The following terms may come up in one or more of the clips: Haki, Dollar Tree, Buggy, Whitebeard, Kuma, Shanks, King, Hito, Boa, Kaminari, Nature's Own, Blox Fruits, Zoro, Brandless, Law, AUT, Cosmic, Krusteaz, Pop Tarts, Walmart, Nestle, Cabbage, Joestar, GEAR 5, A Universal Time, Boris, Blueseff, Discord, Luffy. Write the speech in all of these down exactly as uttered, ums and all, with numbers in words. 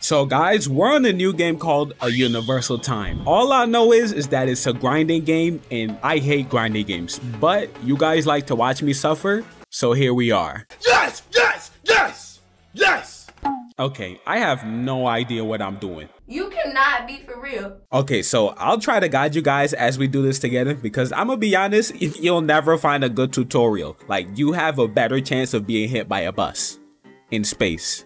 So guys, we're on a new game called A Universal Time. All I know is, is that it's a grinding game and I hate grinding games, but you guys like to watch me suffer. So here we are. Yes, yes, yes, yes. Okay, I have no idea what I'm doing. You cannot be for real. Okay, so I'll try to guide you guys as we do this together because I'm gonna be honest, you'll never find a good tutorial. Like, you have a better chance of being hit by a bus in space.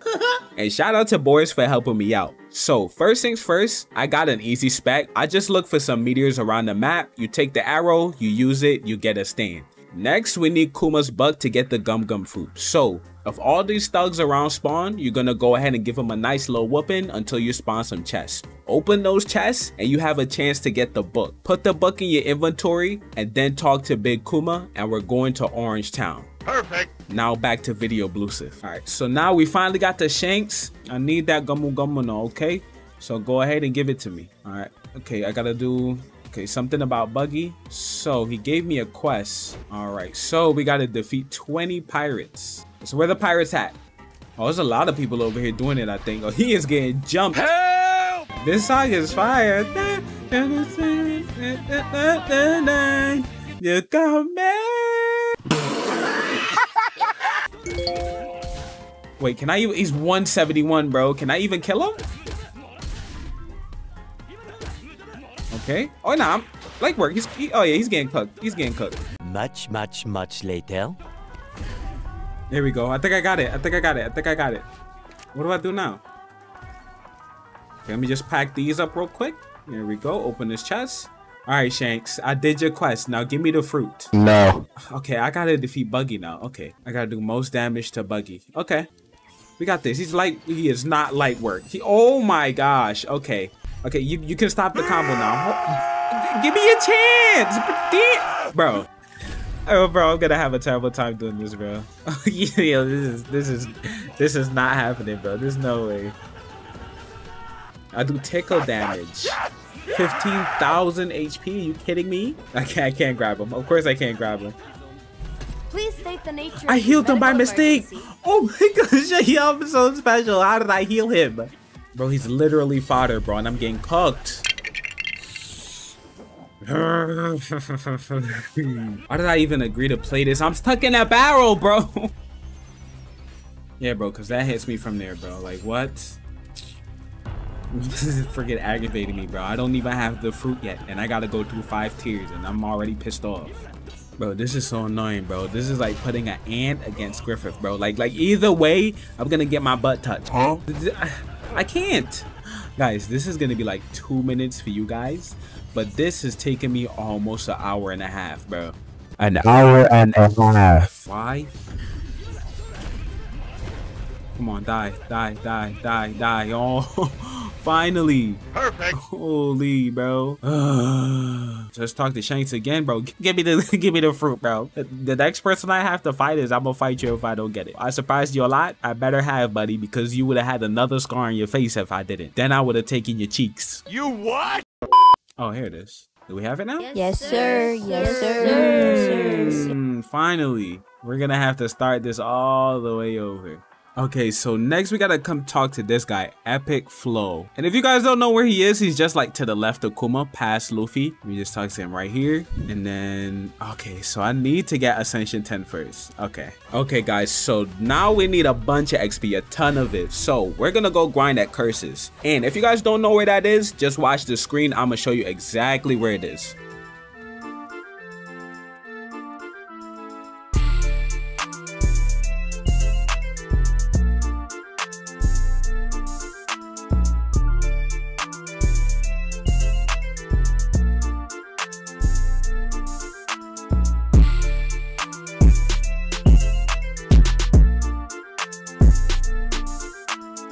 And shout out to Boris for helping me out. So first things first, I got an easy spec. I just look for some meteors around the map. You take the arrow, you use it, you get a stand. Next, we need Kuma's bug to get the gum gum fruit. So if all these thugs around spawn, you're gonna go ahead and give them a nice little whooping until you spawn some chests. Open those chests and you have a chance to get the book. Put the book in your inventory and then talk to Big Kuma and we're going to Orange Town. Perfect. Now back to video bluesif. All right, so now we finally got the Shanks. I need that gumu gumu no, okay? So go ahead and give it to me. All right, okay, I gotta do, okay, something about Buggy. So he gave me a quest. All right, so we gotta defeat twenty pirates. So where the pirates at? Oh, there's a lot of people over here doing it, I think. Oh, he is getting jumped. Help! This song is fire. You come back. Wait, can I even, he's one seventy-one, bro. Can I even kill him? Okay. Oh, nah, I'm, like work. He's, he, oh yeah, he's getting cooked. He's getting cooked. Much, much, much later. There we go. I think I got it. I think I got it. I think I got it. What do I do now? Okay, let me just pack these up real quick. Here we go. Open this chest. All right, Shanks. I did your quest. Now give me the fruit. No. Okay, I gotta defeat Buggy now. Okay, I gotta do most damage to Buggy. Okay, we got this. He's light. He is not light work. He. Oh my gosh. Okay. Okay, you you can stop the combo now. Give me a chance, bro. Oh, bro, I'm gonna have a terrible time doing this, bro. Yo, this is this is this is not happening, bro. There's no way. I do tickle damage. fifteen thousand H P. You kidding me? I can't. I can't grab him. Of course, I can't grab him. Please state the nature. I healed him by mistake. Emergency. Oh my gosh, yo, I'm so special. How did I heal him, bro? He's literally fodder, bro, and I'm getting cooked. Why did I even agree to play this? I'm stuck in a barrel, bro. Yeah, bro, because that hits me from there, bro. Like, what? This is freaking aggravating me, bro. I don't even have the fruit yet, and I got to go through five tiers, and I'm already pissed off. Bro, this is so annoying, bro. This is like putting an ant against Griffith, bro. Like, like either way, I'm going to get my butt touched. Huh? I can't. Guys, this is going to be like two minutes for you guys. But this has taken me almost an hour and a half, bro. An hour and a half. Why? Come on, die, die, die, die, die. Oh, finally. Perfect. Holy, bro. Just talk to Shanks again, bro. Give me the, give me the fruit, bro. The next person I have to fight is, I'm gonna fight you if I don't get it. I surprised you a lot. I better have, buddy, because you would have had another scar on your face if I didn't. Then I would have taken your cheeks. You what? Oh, here it is. Do we have it now? Yes, sir. Yes, sir. Yes, sir. Mm, finally, we're going to have to start this all the way over. Okay, so next we got to come talk to this guy, Epic Flow. And if you guys don't know where he is, he's just like to the left of Kuma, past Luffy. We just talk to him right here. And then, okay, so I need to get Ascension ten first. Okay. Okay, guys, so now we need a bunch of X P, a ton of it. So we're going to go grind at Curses. And if you guys don't know where that is, just watch the screen. I'm going to show you exactly where it is.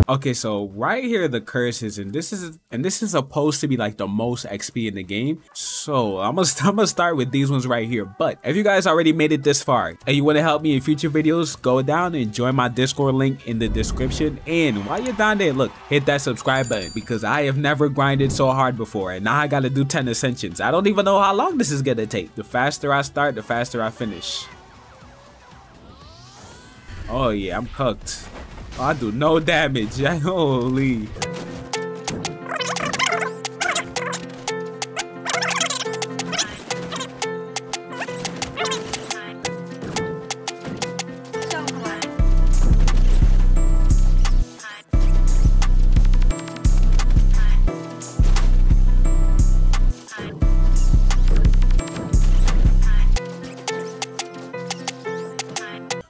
Okay, so right here are the curses, and this is and this is supposed to be like the most X P in the game. So I'm gonna, I'm gonna start with these ones right here. But if you guys already made it this far and you want to help me in future videos, go down and join my Discord link in the description. And while you're down there, look, hit that subscribe button because I have never grinded so hard before, and now I gotta do ten ascensions. I don't even know how long this is gonna take. The faster I start, the faster I finish. Oh yeah, I'm cooked. Oh, I do no damage. Holy.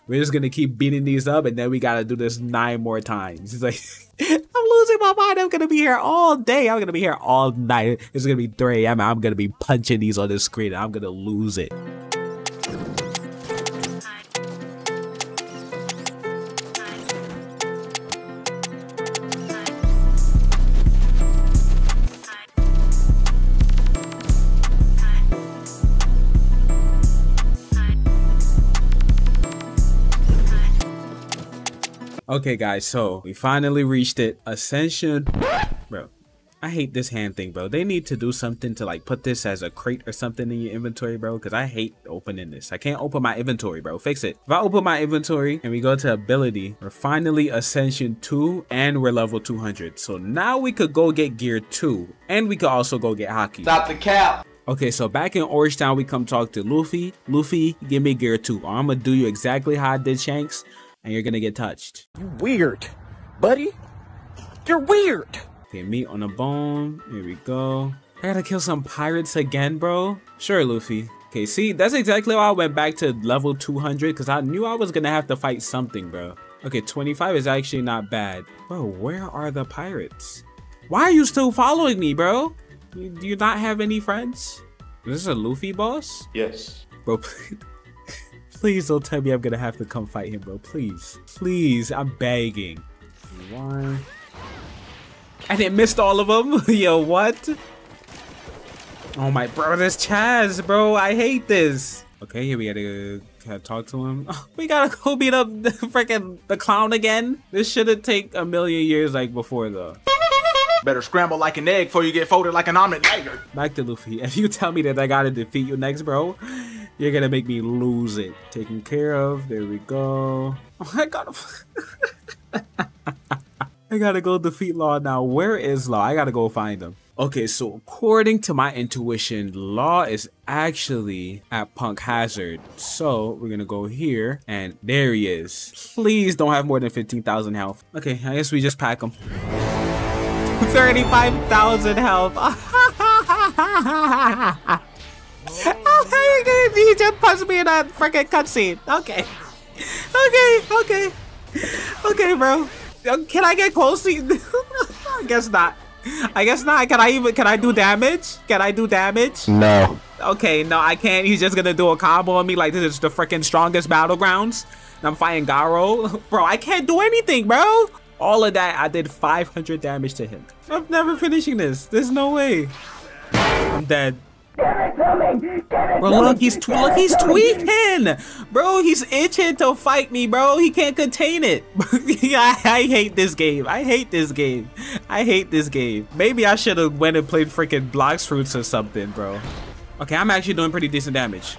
We're just gonna keep beating these up, and then we gotta do this nine more times. It's like, I'm losing my mind. I'm gonna be here all day. I'm gonna be here all night. It's gonna be three A M I'm gonna be punching these on the screen. And I'm gonna lose it. Okay guys, so we finally reached it. Ascension. Bro, I hate this hand thing, bro. They need to do something to like put this as a crate or something in your inventory, bro, because I hate opening this. I can't open my inventory, bro. Fix it. If I open my inventory and we go to ability, we're finally Ascension two and we're level two hundred. So now we could go get gear two and we could also go get Haki. Stop the cap. Okay, so back in Orange Town, we come talk to Luffy. Luffy, give me gear two. Or I'm going to do you exactly how I did Shanks. And you're gonna get touched. You weird, buddy. You're weird. Okay, meat on a bone. Here we go. I gotta kill some pirates again, bro. Sure, Luffy. Okay, see, that's exactly why I went back to level two hundred, because I knew I was gonna have to fight something, bro. Okay, twenty-five is actually not bad. Bro, where are the pirates? Why are you still following me, bro? You, do you not have any friends? Is this a Luffy boss? Yes. Bro, please. Please don't tell me I'm gonna have to come fight him, bro. Please. Please, I'm begging. One. And it missed all of them? Yo, what? Oh my, bro, this Chaz, bro. I hate this. Okay, here we gotta, gotta talk to him. Oh, we gotta go beat up the freaking the clown again. This shouldn't take a million years like before, though. Better scramble like an egg before you get folded like an omelet later. Back to Luffy. If you tell me that I gotta defeat you next, bro, you're gonna make me lose it. Taken care of. There we go. Oh, I gotta. I gotta go defeat Law now. Where is Law? I gotta go find him. Okay, so according to my intuition, Law is actually at Punk Hazard. So we're gonna go here, and there he is. Please don't have more than fifteen thousand health. Okay, I guess we just pack him. thirty-five thousand health. He just punched me in a freaking cutscene. Okay. Okay. Okay. Okay, bro. Can I get close? I guess not. I guess not. Can I even, can I do damage? Can I do damage? No. Okay, no, I can't. He's just gonna do a combo on me like this is the freaking strongest battlegrounds. And I'm fighting Garo. Bro, I can't do anything, bro. All of that, I did five hundred damage to him. I'm never finishing this. There's no way. I'm dead. Bro, look, he's tw look, he's tweaking, bro. He's itching to fight me, bro. He can't contain it. I, I hate this game. I hate this game. I hate this game. Maybe I should have went and played freaking Blox Fruits or something, bro. Okay, I'm actually doing pretty decent damage.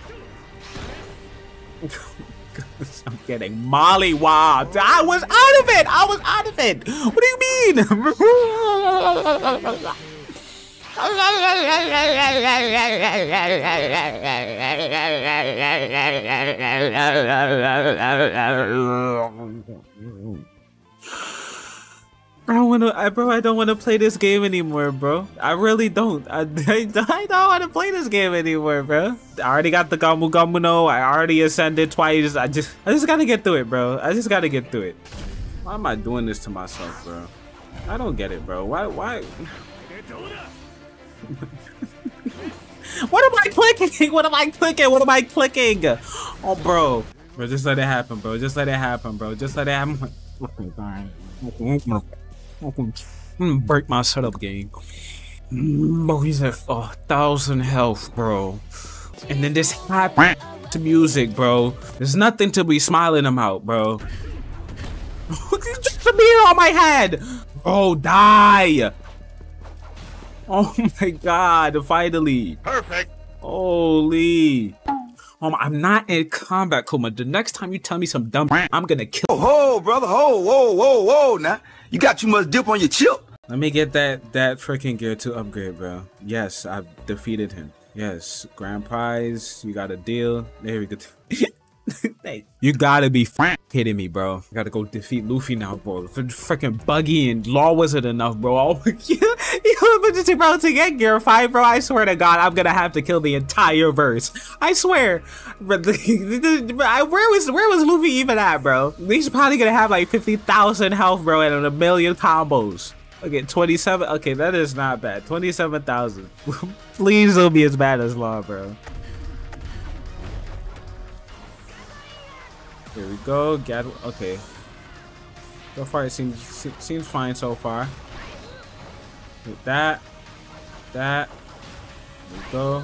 I'm getting mollywobbed. I was out of it. I was out of it. What do you mean? I wanna, I, bro. I don't want to play this game anymore, bro. I really don't. I, I, I don't want to play this game anymore, bro. I already got the Gamu Gamu no. I already ascended twice. I just, I just gotta get through it, bro. I just gotta get through it. Why am I doing this to myself, bro? I don't get it, bro. Why, why? What am I clicking? What am I clicking? What am I clicking? Oh, bro. Bro, just let it happen, bro. Just let it happen, bro. Just let it happen. Break my setup game. Bro, he's at oh, thousand health, bro. And then this high to music, bro. There's nothing to be smiling about, bro. Just a beer on my head. Oh, die. Oh my god, finally. Perfect. Holy. Um, I'm not in combat, Kuma. The next time you tell me some dumb I'm gonna kill you. Ho, brother, ho, whoa, whoa, whoa, now. You got too much dip on your chip. Let me get that, that freaking gear to upgrade, bro. Yes, I've defeated him. Yes, grand prize, you got a deal. There we go. You gotta be f kidding me, bro. I gotta go defeat Luffy now, bro. If freaking Buggy and Law wasn't enough, bro. I'll you bro to get gear five, bro. I swear to God, I'm gonna have to kill the entire verse. I swear. But where was where was Luffy even at, bro? He's probably gonna have like fifty thousand health, bro, and a million combos. Okay, twenty-seven. Okay, that is not bad. Twenty-seven thousand. Please don't be as bad as Law, bro. Here we go, Gad. Okay. So far, it seems seems fine so far. With that, that. There we go.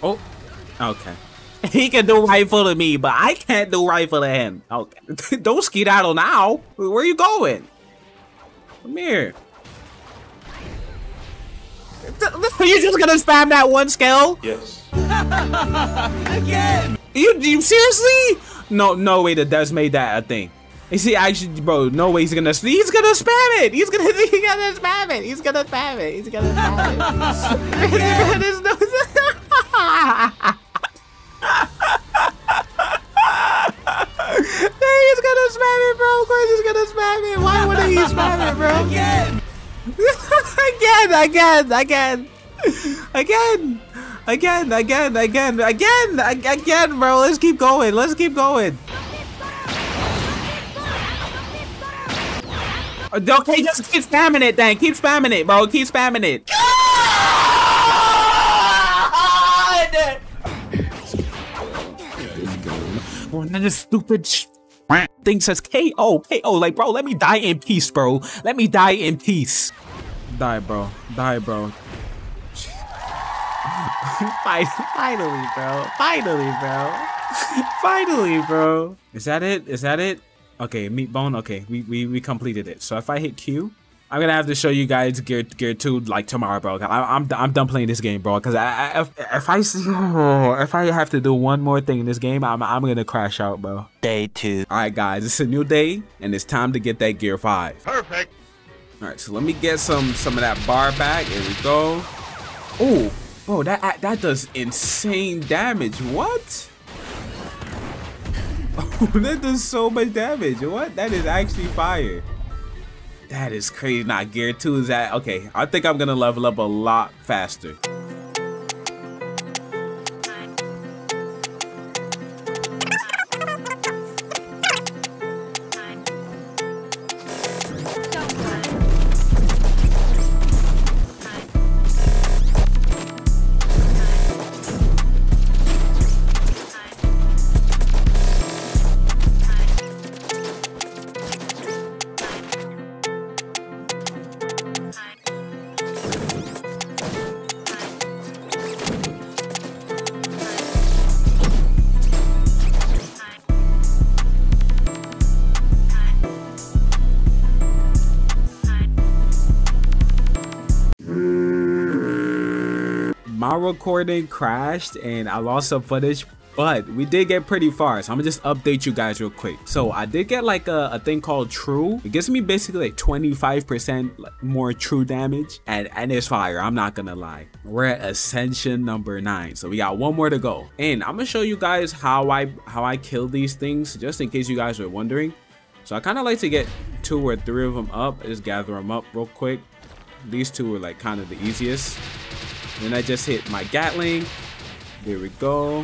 Oh, okay. He can do rifle to me, but I can't do rifle to him. Okay. Don't skedaddle now. Where are you going? Come here. Are you just gonna spam that one skill? Yes. Again. You, you seriously? No, no way that Des made that a thing. You see, actually, bro, no way he's gonna, he's gonna spam it. He's gonna, he's gonna spam it. He's gonna spam it. He's gonna spam it. He's gonna spam it, bro. Of course he's gonna spam it. Why wouldn't he spam it, bro? Again. Again, again, again. Again. Again, again, again, again, again, bro. Let's keep going. Let's keep going. Okay, just keep spamming it, dang. Keep spamming it, bro. Keep spamming it. God! One of the stupid thing says K O, K O. Like, bro, let me die in peace, bro. Let me die in peace. Die, bro. Die, bro. Finally, bro. Finally, bro. Finally, bro. Is that it? Is that it? Okay, meat bone. Okay, we, we we completed it. So if I hit Q, I'm gonna have to show you guys gear gear two like tomorrow, bro. I, I'm I'm done playing this game, bro. Cause I, I if, if I oh, if I have to do one more thing in this game, I'm I'm gonna crash out, bro. Day two. All right, guys, it's a new day, and it's time to get that gear five. Perfect. All right, so let me get some some of that bar back. Here we go. Oh. Bro, that that does insane damage. What? Oh, that does so much damage. What? That is actually fire. That is crazy. Nah, gear two is that. Okay, I think I'm gonna level up a lot faster. My recording crashed and I lost some footage, but we did get pretty far, so I'm gonna just update you guys real quick. So I did get like a, a thing called true. It gives me basically like twenty-five percent more true damage, and, and it's fire, I'm not gonna lie. We're at ascension number nine, so we got one more to go. And I'm gonna show you guys how I how I kill these things, just in case you guys were wondering. So I kind of like to get two or three of them up. I just gather them up real quick. These two were like kind of the easiest. Then I just hit my Gatling, there we go,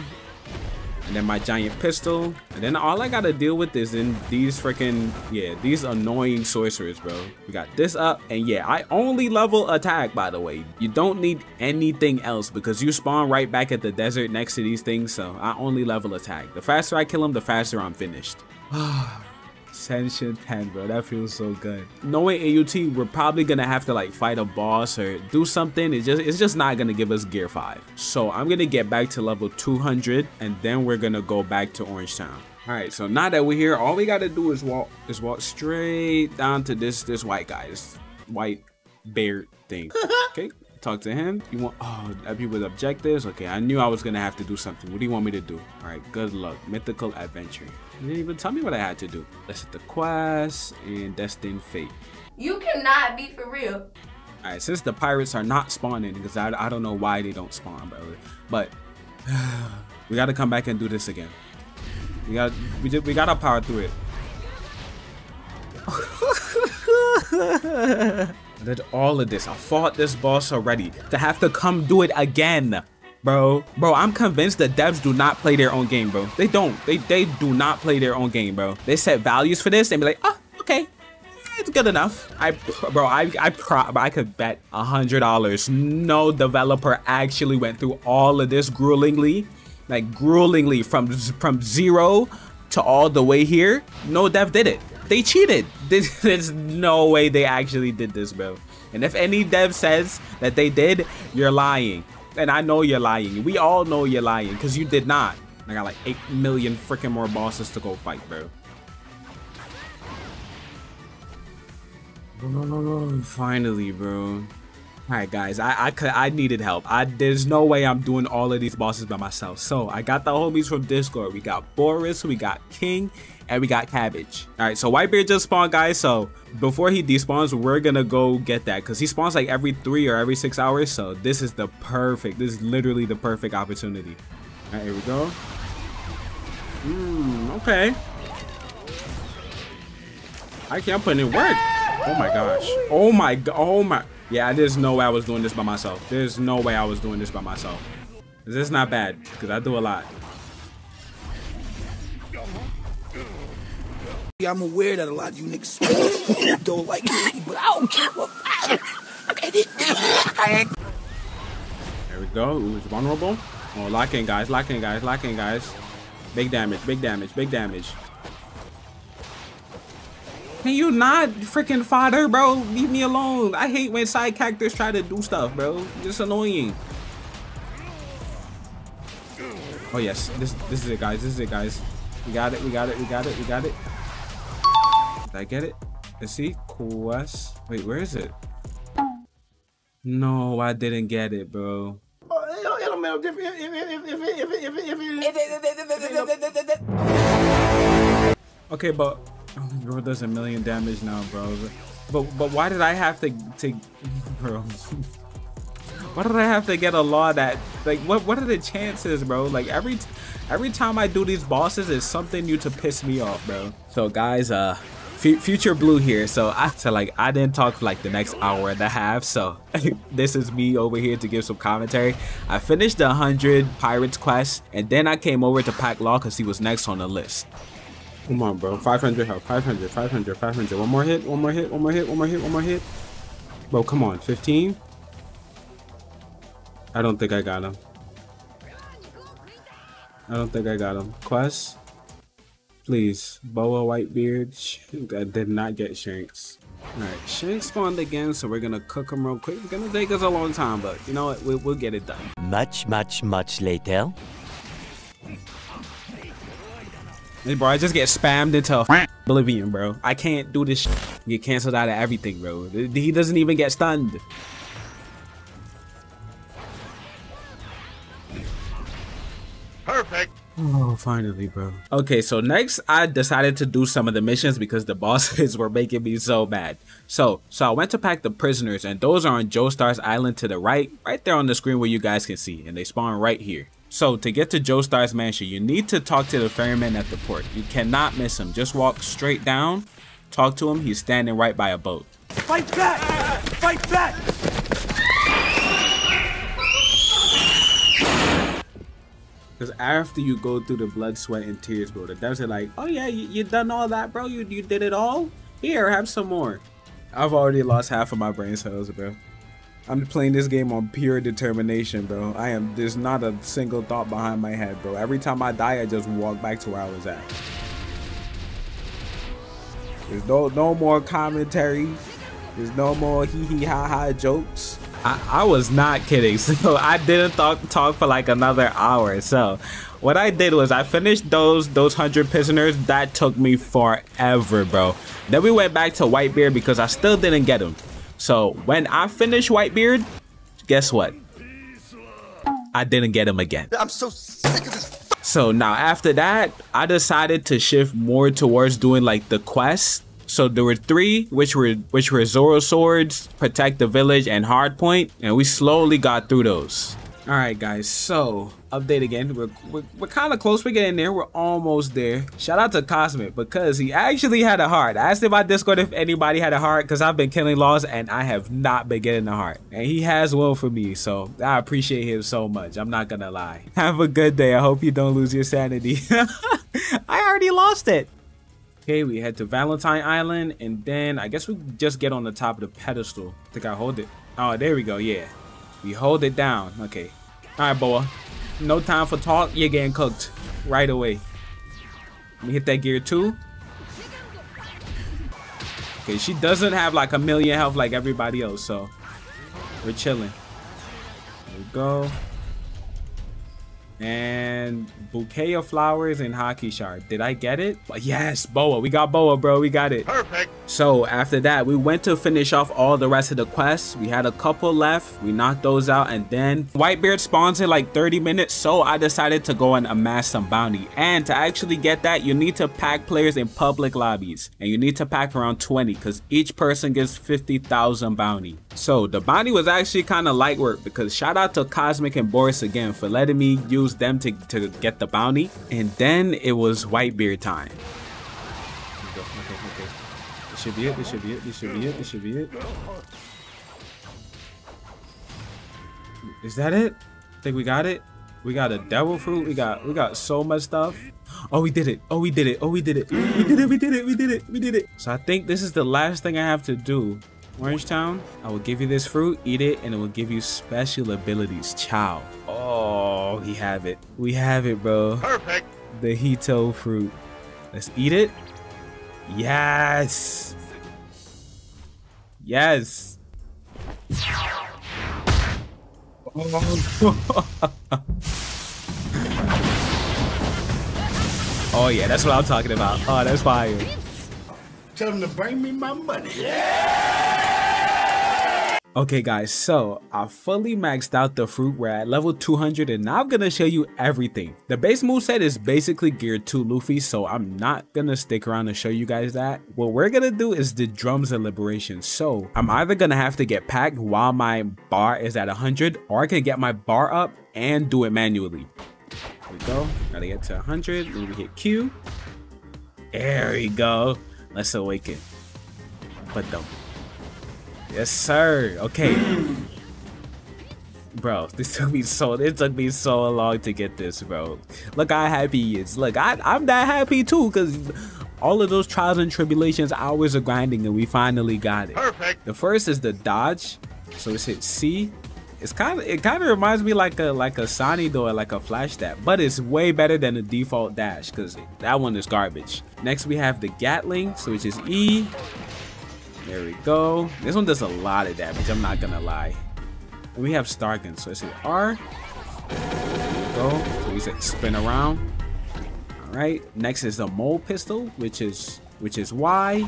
and then my giant pistol, and then all I gotta deal with is in these freaking, yeah, these annoying sorcerers, bro. We got this up, and yeah, I only level attack, by the way. You don't need anything else because you spawn right back at the desert next to these things, so I only level attack. The faster I kill them, the faster I'm finished. Ascension ten, bro, that feels so good. Knowing A U T, we're probably gonna have to like fight a boss or do something. It's just it's just not gonna give us gear five. So I'm gonna get back to level two hundred, and then we're gonna go back to Orangetown. All right, so now that we're here, all we gotta do is walk is walk straight down to this this white guy, this Whitebeard thing. Okay, Talk to him. You want, oh, that'd be with objectives. Okay, I knew I was gonna have to do something. What do you want me to do? All right, good luck. Mythical adventure. You didn't even tell me what I had to do. That's the quest and destined fate. You cannot be for real. All right, since the pirates are not spawning, because I, I don't know why they don't spawn, brother. But we gotta come back and do this again. We got we just we gotta power through it. I did all of this. I fought this boss already. To have to come do it again, bro. Bro, I'm convinced the devs do not play their own game, bro. They don't. They they do not play their own game, bro. They set values for this and be like, oh, okay. It's good enough. I, bro, I, I, pro I could bet a hundred dollars. No developer actually went through all of this gruelingly, like gruelingly from from zero to all the way here. No dev did it. They cheated. This, there's no way they actually did this, bro. And if any dev says that they did, you're lying. And I know you're lying. We all know you're lying because you did not. I got like eight million freaking more bosses to go fight, bro. Finally, bro. Alright guys, I, I I needed help. I there's no way I'm doing all of these bosses by myself. So I got the homies from Discord. We got Boris, we got King, and we got Cabbage. Alright, so Whitebeard just spawned, guys. So before he despawns, we're gonna go get that. Cause he spawns like every three or every six hours. So this is the perfect, this is literally the perfect opportunity. Alright, here we go. Mmm, okay. I can't put in work. Oh my gosh. Oh my god. Oh my. Yeah, there's no way I was doing this by myself. There's no way I was doing this by myself. This is not bad because I do a lot. I'm aware that a lot of you niggas don't like me, but I don't care what. There we go. Ooh, it's vulnerable. Oh, lock in, guys. Lock in, guys. Lock in, guys. Big damage. Big damage. Big damage. Can you not freaking fodder, bro? Leave me alone. I hate when side characters try to do stuff, bro. It's annoying. Oh yes, this this is it, guys. This is it, guys. We got it. We got it. We got it. We got it. Did I get it? Let's see. Quest. Wait, where is it? No, I didn't get it, bro. Okay, but. Oh, bro does a million damage now, bro. But but why did I have to to, bro? Why did I have to get a law that like what what are the chances, bro? Like every every time I do these bosses, it's something new to piss me off, bro. So guys, uh, F Future Blue here. So I so like I didn't talk for like the next hour and a half. So this is me over here to give some commentary. I finished the hundred pirates quest, and then I came over to Pack Law because he was next on the list. Come on, bro. five hundred health. five hundred, five hundred, five hundred. One more hit. One more hit. One more hit. One more hit. One more hit. Bro, come on. fifteen. I don't think I got him. I don't think I got him. Quest. Please. Boa, Whitebeard. Shoot, I did not get Shanks. Alright. Shanks spawned again, so we're gonna cook him real quick. It's gonna take us a long time, but you know what? We'll, we'll get it done. Much, much, much later. Hey, bro, I just get spammed into oblivion, bro. I can't do this shit. Get canceled out of everything, bro. He doesn't even get stunned. Perfect. Oh, finally, bro. Okay, so next I decided to do some of the missions because the bosses were making me so mad. So, so I went to pack the prisoners, and those are on Joestar's Island to the right, right there on the screen where you guys can see, and they spawn right here. So to get to Joestar's mansion, you need to talk to the ferryman at the port. You cannot miss him. Just walk straight down, talk to him. He's standing right by a boat. Fight back! Fight back! Because after you go through the blood, sweat, and tears, bro, the devs are like, oh yeah, you, you done all that, bro? You, you did it all? Here, have some more. I've already lost half of my brain cells, bro. I'm playing this game on pure determination, bro. I am, there's not a single thought behind my head, bro. Every time I die, I just walk back to where I was at. There's no no more commentary. There's no more hee hee ha ha jokes. I, I was not kidding. So I didn't talk talk for like another hour. So what I did was I finished those those hundred prisoners. That took me forever, bro. Then we went back to Whitebeard because I still didn't get him. So when I finish Whitebeard, guess what? I didn't get him again. I'm so sick of this. So now after that, I decided to shift more towards doing like the quest. So there were three, which were which were Zoro Swords, Protect the Village, and Hardpoint, and we slowly got through those. All right, guys, so update again. We're, we're, we're kind of close. We're getting there. We're almost there. Shout out to Cosmic because he actually had a heart. I asked him on Discord if anybody had a heart because I've been killing laws and I have not been getting a heart. And he has one for me, so I appreciate him so much. I'm not going to lie. Have a good day. I hope you don't lose your sanity. I already lost it. Okay, we head to Valentine Island, and then I guess we just get on the top of the pedestal. I think I hold it. Oh, there we go. Yeah. We hold it down. Okay. All right, Boa. No time for talk. You're getting cooked right away. Let me hit that gear too. Okay, she doesn't have like a million health like everybody else, so we're chilling. There we go. And bouquet of flowers and hockey shard. Did I get it? Yes, Boa. We got Boa, bro. We got it. Perfect. So after that, we went to finish off all the rest of the quests. We had a couple left. We knocked those out. And then Whitebeard spawns in like thirty minutes. So I decided to go and amass some bounty. And to actually get that, you need to pack players in public lobbies. And you need to pack around twenty because each person gets fifty thousand bounty. So the bounty was actually kind of light work because shout out to Cosmic and Boris again for letting me use them to, to get the bounty. And then it was Whitebeard time. Okay, okay, okay. This should be it, this should be it, this should be it, this should be it. Is that it? I think we got it. We got a devil fruit, we got we got so much stuff. Oh, we did it. Oh, we did it. Oh, we did it. We did it, we did it, we did it, we did it. So I think this is the last thing I have to do. Orangetown, I will give you this fruit, eat it, and it will give you special abilities. Ciao. Oh, we have it. We have it, bro. Perfect. The Hito fruit. Let's eat it. Yes. Yes. Oh, yeah, that's what I'm talking about. Oh, that's fire. Tell them to bring me my money. Yeah! Okay, guys, so I fully maxed out the fruit. We're at level two hundred, and now I'm gonna show you everything. The base moveset is basically geared to Luffy, so I'm not gonna stick around to show you guys that. What we're gonna do is the drums of liberation. So I'm either gonna have to get packed while my bar is at one hundred, or I can get my bar up and do it manually. There we go. Gotta get to one hundred, then we hit Q. There we go. Let's awaken. But don't. Yes, sir. Okay. Bro, this took me so it took me so long to get this, bro. Look how happy he is. Look, I I'm that happy too, cause all of those trials and tribulations, hours of grinding, and we finally got it. Perfect. The first is the dodge. So it's hit C. It's kind of it kind of reminds me like a like a Sonic door, like a flash dab, but it's way better than the default dash because that one is garbage. Next we have the Gatling, so which is E. There we go. This one does a lot of damage. I'm not gonna lie. And we have Starkin, so it's an R. There we go. So we said spin around. All right. Next is the Mole Pistol, which is which is Y.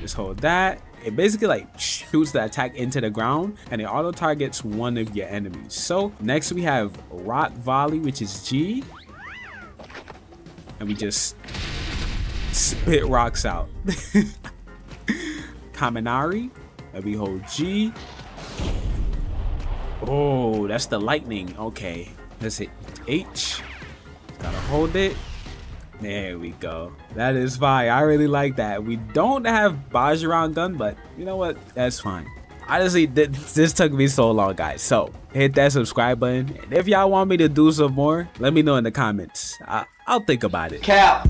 Just hold that. It basically like shoots the attack into the ground and it auto targets one of your enemies. So next we have Rock Volley, which is G, and we just spit rocks out. Kaminari, and we hold G. Oh, that's the lightning. Okay, let's hit H. Gotta hold it. There we go. That is fine. I really like that. We don't have Bajoran gun, but you know what? That's fine. Honestly, th this took me so long, guys. So hit that subscribe button. And if y'all want me to do some more, let me know in the comments. I I'll think about it. Cap.